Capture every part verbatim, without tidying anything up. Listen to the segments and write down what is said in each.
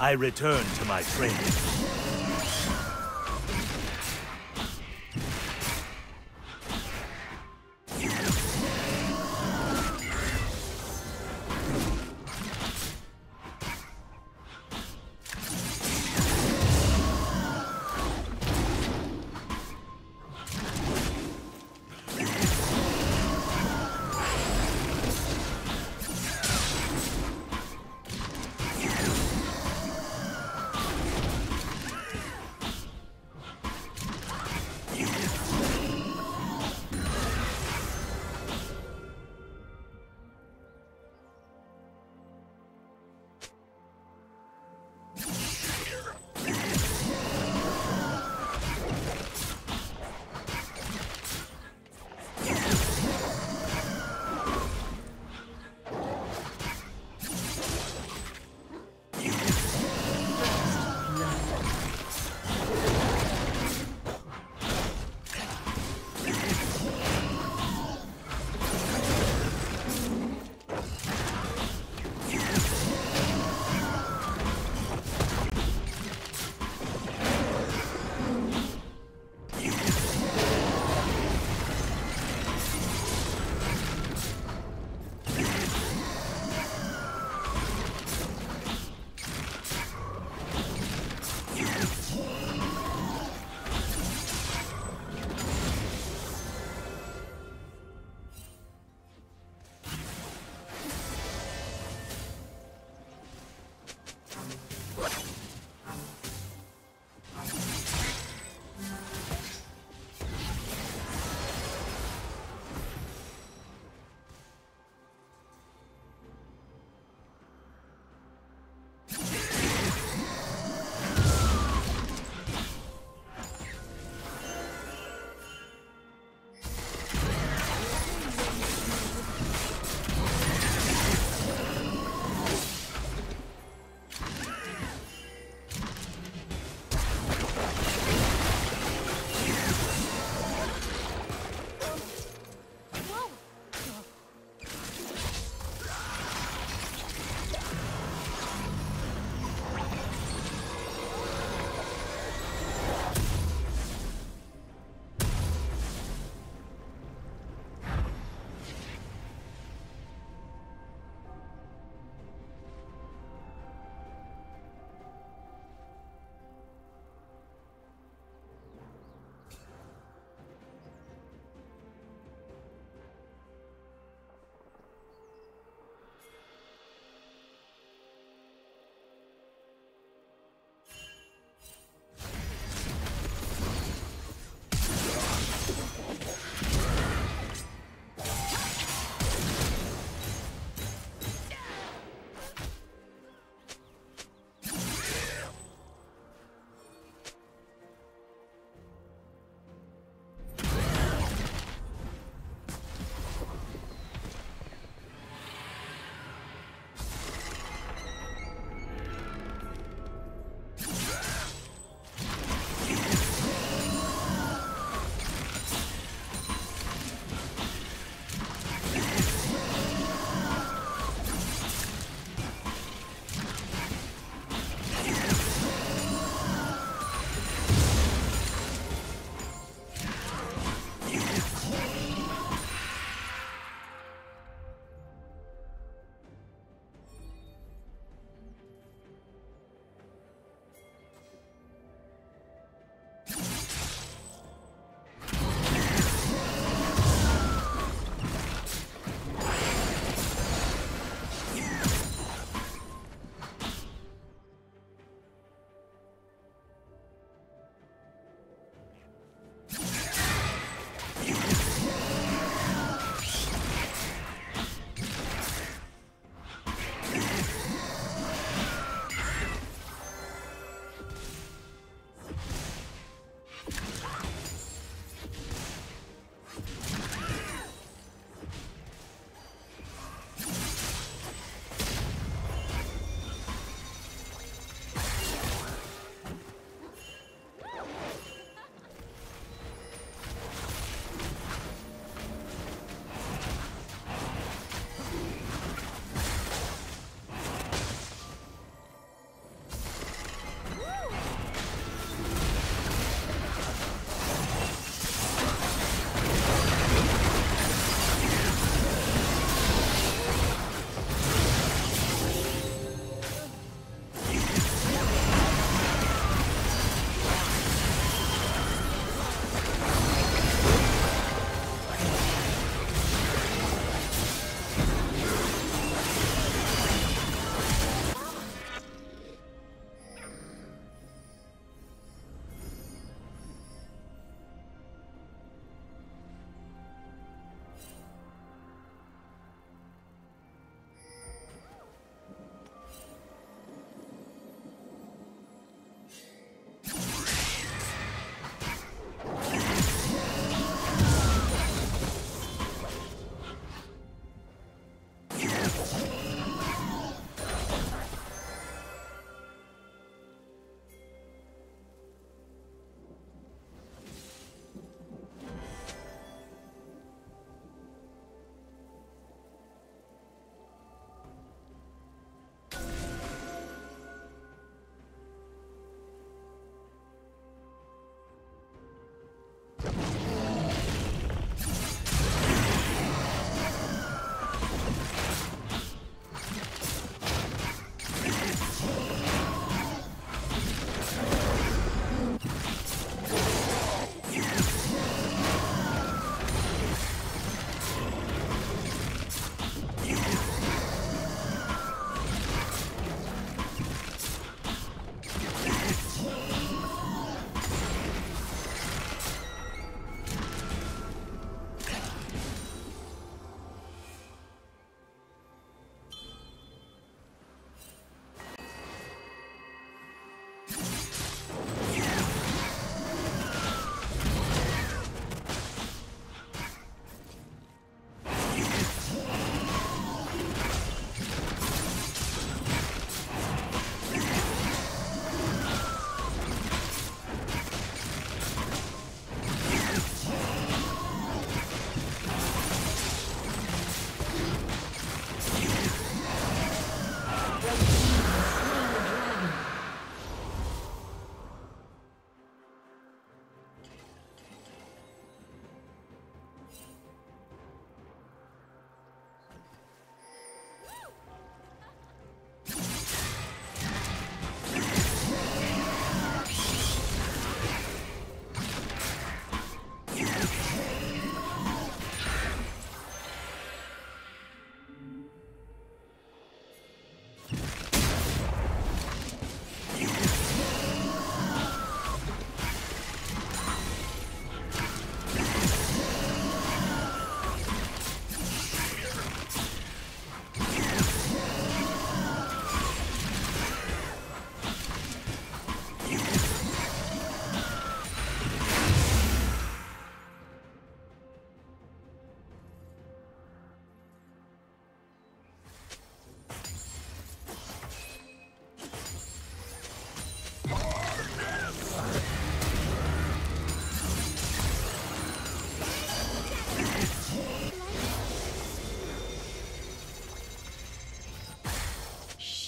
I return to my training.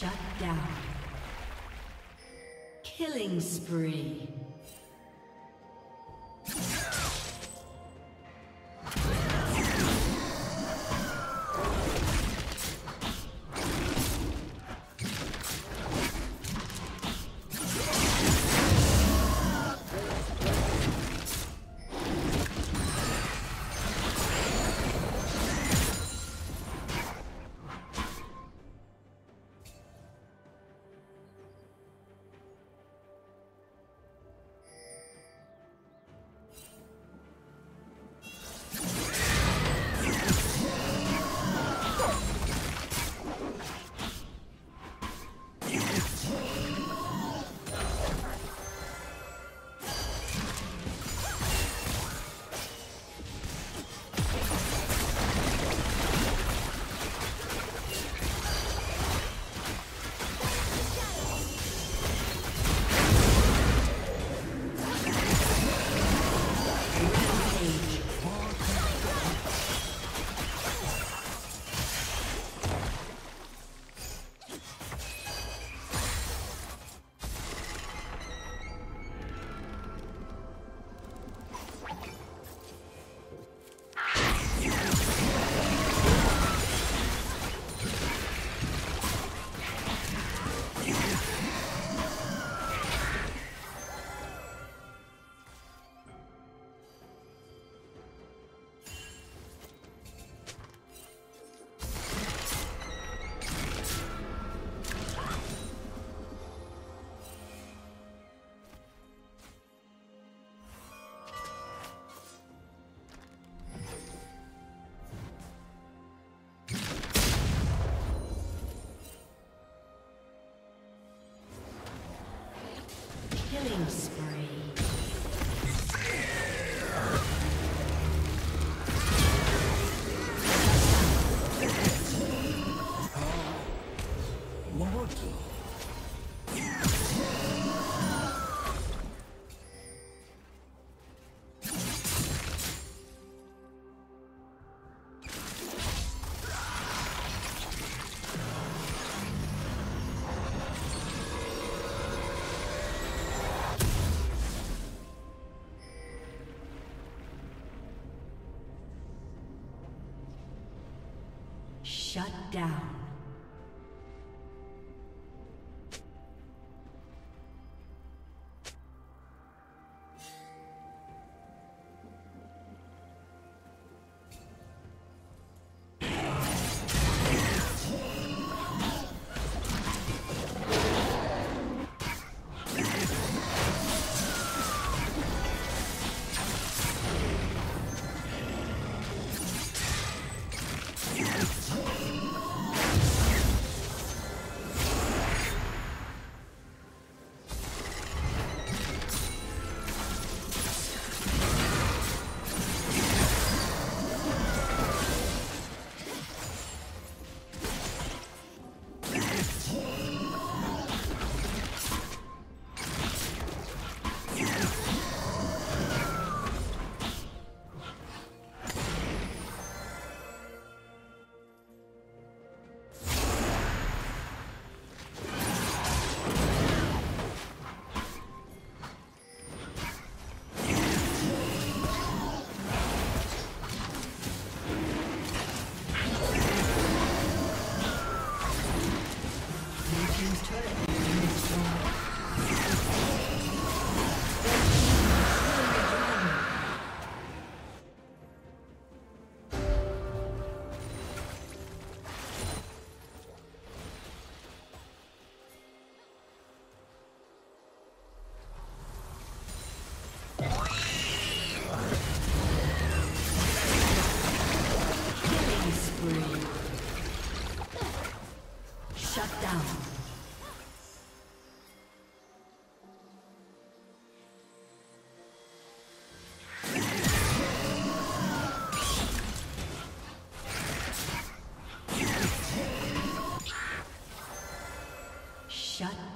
Shut down. Killing spree. Killing spree. Shut down.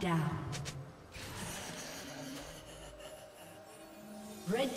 Down. Red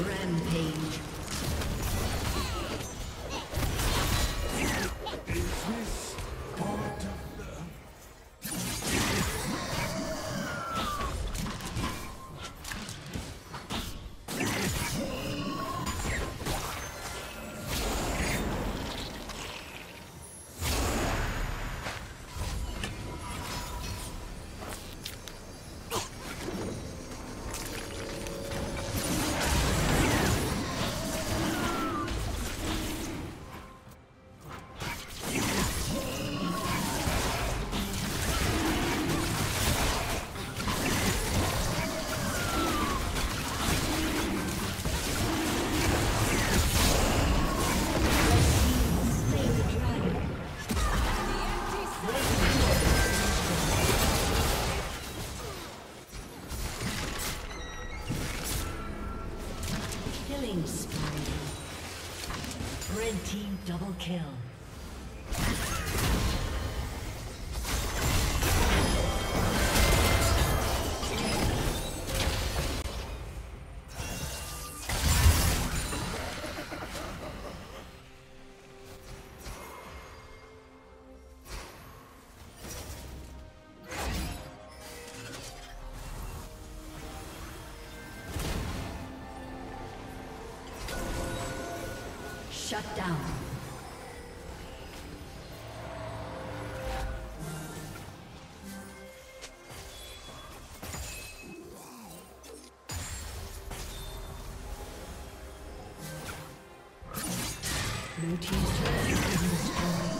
Rampage. Red team double kill. Shut down. Blue team's turret has been destroyed.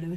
Blue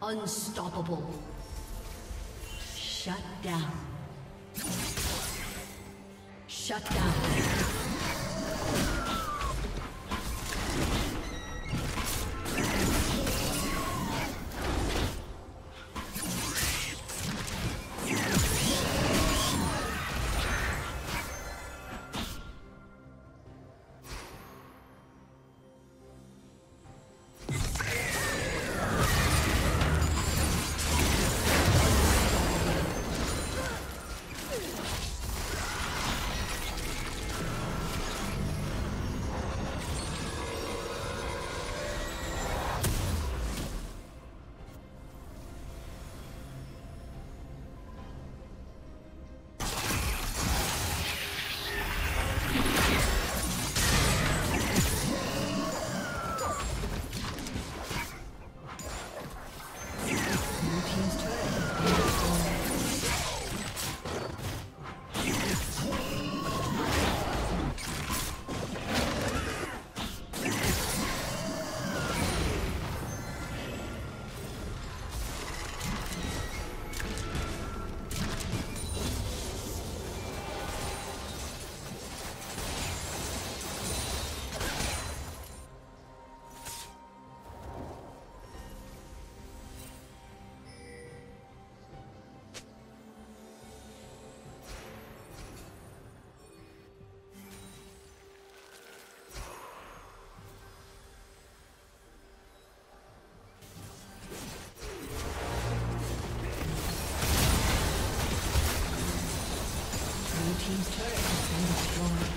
Unstoppable. Shut down. Shut down. Team's turret has been destroyed.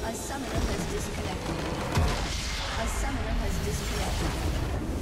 A summoner has disconnected. A summoner has disconnected.